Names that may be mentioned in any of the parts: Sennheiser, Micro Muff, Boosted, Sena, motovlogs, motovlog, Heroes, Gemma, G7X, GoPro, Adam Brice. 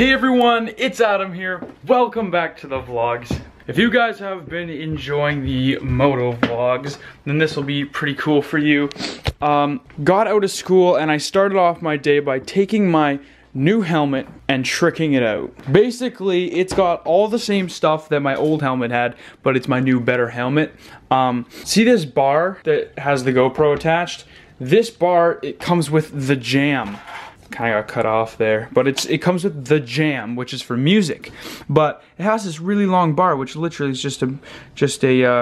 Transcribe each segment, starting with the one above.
Hey everyone, it's Adam here. Welcome back to the vlogs. If you guys have been enjoying the moto vlogs, then this will be pretty cool for you. Got out of school and I started off my day by taking my new helmet and tricking it out. Basically, it's got all the same stuff that my old helmet had, but it's my new, better helmet. See this bar that has the GoPro attached? This bar, it comes with the jam. Kind of got cut off there, but it comes with the jam, which is for music, but it has this really long bar, which literally is just a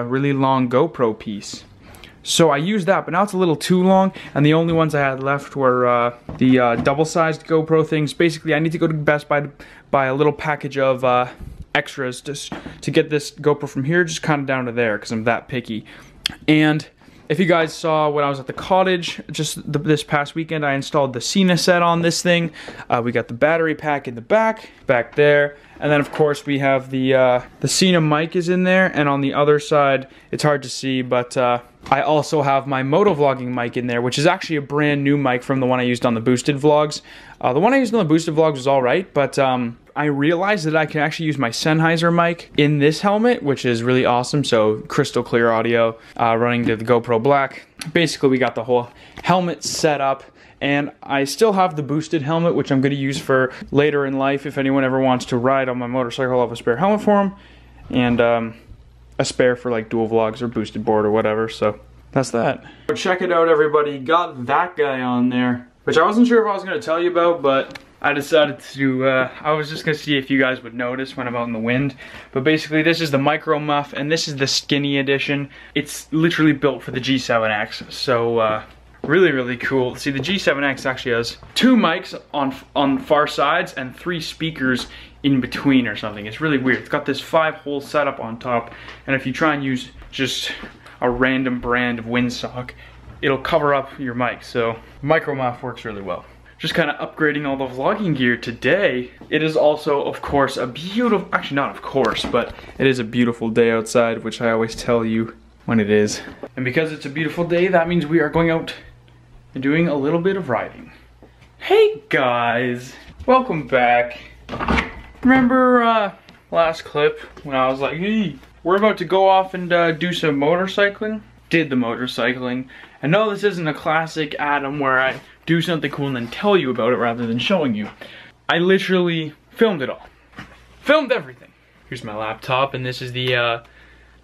really long GoPro piece. So I used that, but now it's a little too long, and the only ones I had left were the double-sized GoPro things. Basically, I need to go to Best Buy to buy a little package of extras just to get this GoPro from here just kind of down to there, because I'm that picky. And if you guys saw when I was at the cottage just this past weekend, I installed the Sena set on this thing. We got the battery pack in the back there. And then of course we have the Sena mic is in there, and on the other side, it's hard to see, but I also have my motovlogging mic in there, which is actually a brand new mic from the one I used on the Boosted vlogs. The one I used on the Boosted vlogs was all right, but I realized that I can actually use my Sennheiser mic in this helmet, which is really awesome. So crystal clear audio running to the GoPro Black. Basically, we got the whole helmet set up. And I still have the Boosted helmet, which I'm going to use for later in life if anyone ever wants to ride on my motorcycle. I'll have a spare helmet for them, and a spare for like dual vlogs or Boosted board or whatever. So that's that. Check it out, everybody. Got that guy on there, which I wasn't sure if I was going to tell you about, but I decided to, I was just going to see if you guys would notice when I'm out in the wind. But basically, this is the Micro Muff, and this is the skinny edition. It's literally built for the G7X, so really, really cool. See, the G7X actually has two mics on far sides and three speakers in between or something. It's really weird. It's got this five-hole setup on top, and if you try and use just a random brand of windsock, it'll cover up your mic, so Micro Muff works really well. Just kind of upgrading all the vlogging gear today. It is also, of course, a beautiful, actually not of course, but it is a beautiful day outside, which I always tell you when it is. And because it's a beautiful day, that means we are going out and doing a little bit of riding. Hey guys, welcome back. Remember last clip when I was like, hey, we're about to go off and do some motorcycling? Did the motorcycling. And no, this isn't a classic Adam where I do something cool and then tell you about it rather than showing you. I literally filmed it all. Filmed everything. Here's my laptop, and this is the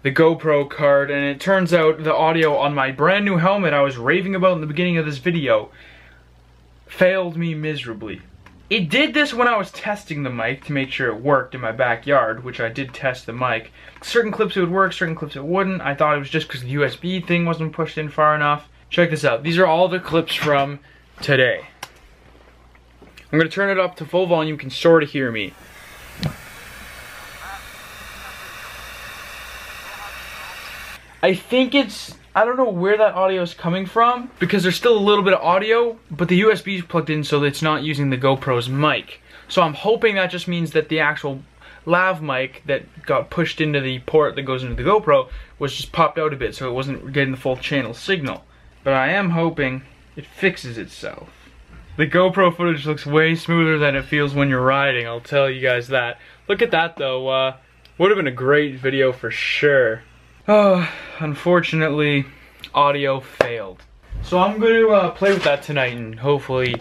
GoPro card, and it turns out the audio on my brand new helmet I was raving about in the beginning of this video failed me miserably. It did this when I was testing the mic to make sure it worked in my backyard, which I did test the mic. Certain clips it would work, certain clips it wouldn't. I thought it was just because the USB thing wasn't pushed in far enough. Check this out. These are all the clips from today. I'm going to turn it up to full volume. You can sort of hear me. I think it's... I don't know where that audio is coming from, because there's still a little bit of audio, but the USB is plugged in so that it's not using the GoPro's mic. So I'm hoping that just means that the actual lav mic that got pushed into the port that goes into the GoPro was just popped out a bit, so it wasn't getting the full channel signal. But I am hoping it fixes itself. The GoPro footage looks way smoother than it feels when you're riding, I'll tell you guys that. Look at that though, would have been a great video for sure. Oh, unfortunately, audio failed. So I'm going to play with that tonight, and hopefully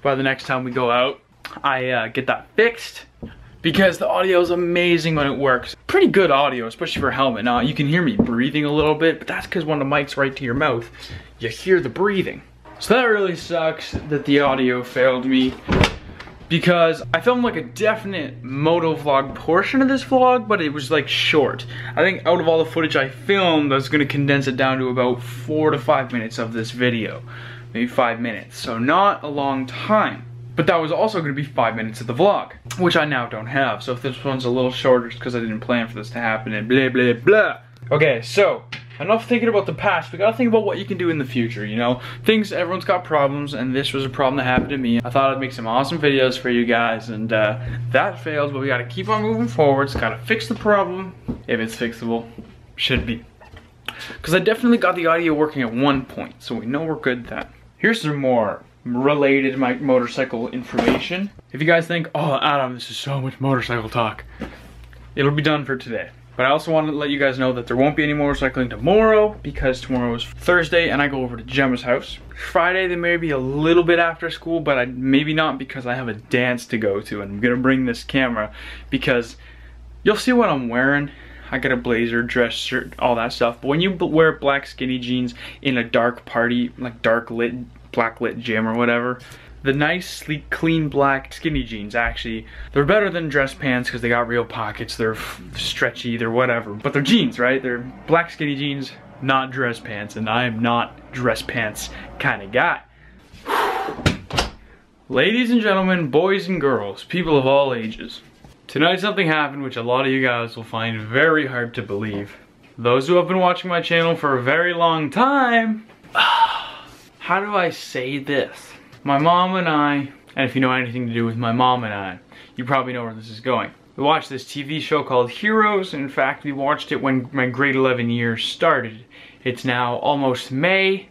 by the next time we go out, I get that fixed, because the audio is amazing when it works. Pretty good audio, especially for a helmet. Now, you can hear me breathing a little bit, but that's because when the mic's right to your mouth, you hear the breathing. So that really sucks that the audio failed me, because I filmed like a definite moto vlog portion of this vlog, but it was like short. I think out of all the footage I filmed, I was gonna condense it down to about 4 to 5 minutes of this video, maybe 5 minutes. So not a long time, but that was also gonna be 5 minutes of the vlog, which I now don't have. So if this one's a little shorter, it's because I didn't plan for this to happen and blah, blah, blah. Okay, so enough thinking about the past, we gotta think about what you can do in the future, you know? Things, everyone's got problems, and this was a problem that happened to me. I thought I'd make some awesome videos for you guys, and that failed, but we gotta keep on moving forward. It's gotta fix the problem, if it's fixable. Should be. Because I definitely got the audio working at one point, so we know we're good then. Here's some more related my motorcycle information. If you guys think, oh Adam, this is so much motorcycle talk, it'll be done for today. But I also want to let you guys know that there won't be any motorcycling tomorrow because tomorrow is Thursday and I go over to Gemma's house. Friday there may be a little bit after school, but maybe not because I have a dance to go to, and I'm gonna bring this camera because you'll see what I'm wearing. I got a blazer, dress shirt, all that stuff. But when you wear black skinny jeans in a dark party, like dark lit, black lit gym or whatever, the nice, sleek, clean black skinny jeans, actually, they're better than dress pants because they got real pockets, they're stretchy, they're whatever. But they're jeans, right? They're black skinny jeans, not dress pants, and I am not dress pants kind of guy. Ladies and gentlemen, boys and girls, people of all ages. Tonight something happened which a lot of you guys will find very hard to believe. Those who have been watching my channel for a very long time, how do I say this? My mom and I, and if you know anything to do with my mom and I, you probably know where this is going. We watched this TV show called Heroes. In fact, we watched it when my grade 11 year started. It's now almost May,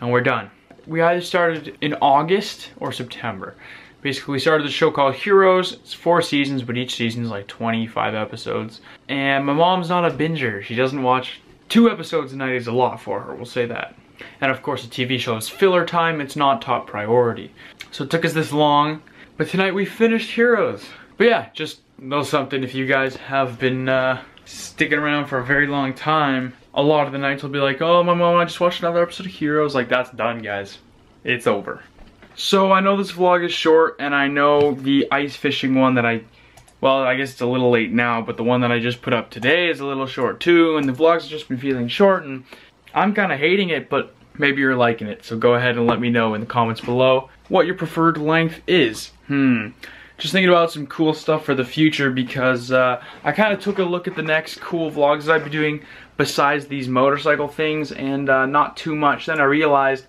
and we're done. We either started in August or September. Basically, we started the show called Heroes. It's 4 seasons, but each season's like 25 episodes. And my mom's not a binger. She doesn't watch 2 episodes a night is a lot for her, we'll say that. And of course, a TV show is filler time, it's not top priority. So it took us this long, but tonight we finished Heroes. But yeah, just know something, if you guys have been sticking around for a very long time, a lot of the nights will be like, oh, my mom, I just watched another episode of Heroes. Like, that's done, guys. It's over. So I know this vlog is short, and I know the ice fishing one that well, I guess it's a little late now, but the one that I just put up today is a little short too, and the vlogs have just been feeling short, and I'm kind of hating it, but maybe you're liking it. So go ahead and let me know in the comments below what your preferred length is. Just thinking about some cool stuff for the future because I kind of took a look at the next cool vlogs that I'd be doing besides these motorcycle things, and not too much. Then I realized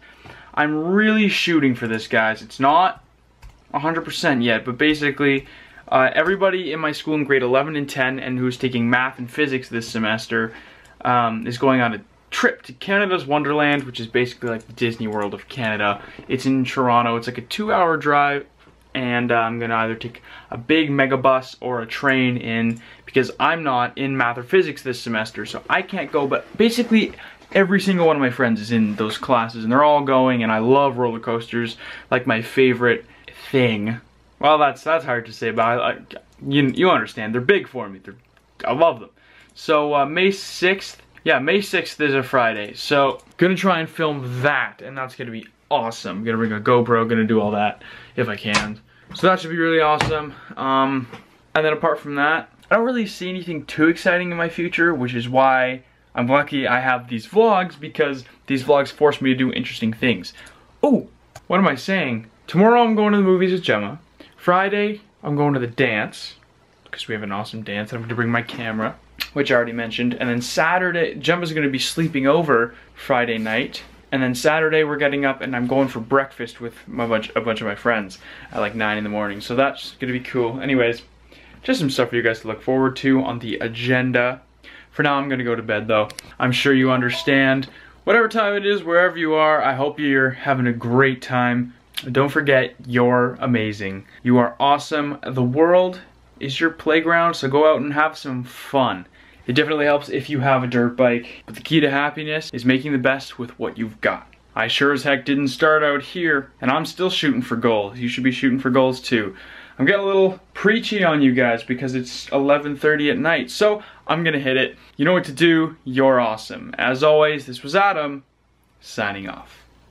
I'm really shooting for this, guys. It's not 100% yet, but basically everybody in my school in grade 11 and 10 and who's taking math and physics this semester is going on a trip to Canada's Wonderland, which is basically like the Disney World of Canada. It's in Toronto. It's like a 2-hour drive, and I'm gonna either take a big mega bus or a train in because I'm not in math or physics this semester, so I can't go. But basically every single one of my friends is in those classes and they're all going, and I love roller coasters, like my favorite thing. Well, that's hard to say, but you understand, they're big for me. I love them. So May 6th, yeah, May 6th is a Friday, so gonna try and film that, and that's gonna be awesome. Gonna bring a GoPro, gonna do all that if I can. So that should be really awesome. And then apart from that, I don't really see anything too exciting in my future, which is why I'm lucky I have these vlogs, because these vlogs force me to do interesting things. Oh, what am I saying? Tomorrow I'm going to the movies with Gemma. Friday, I'm going to the dance, because we have an awesome dance, and I'm gonna bring my camera, which I already mentioned. And then Saturday, Gemma's gonna be sleeping over Friday night. And then Saturday we're getting up and I'm going for breakfast with a bunch of my friends at like 9 in the morning. So that's gonna be cool. Anyways, just some stuff for you guys to look forward to on the agenda. For now, I'm gonna go to bed though. I'm sure you understand. Whatever time it is, wherever you are, I hope you're having a great time. Don't forget, you're amazing. You are awesome. The world is your playground, so go out and have some fun. It definitely helps if you have a dirt bike, but the key to happiness is making the best with what you've got. I sure as heck didn't start out here, and I'm still shooting for goals. You should be shooting for goals too. I'm getting a little preachy on you guys because it's 11:30 at night, so I'm gonna hit it. You know what to do. You're awesome. As always, this was Adam, signing off.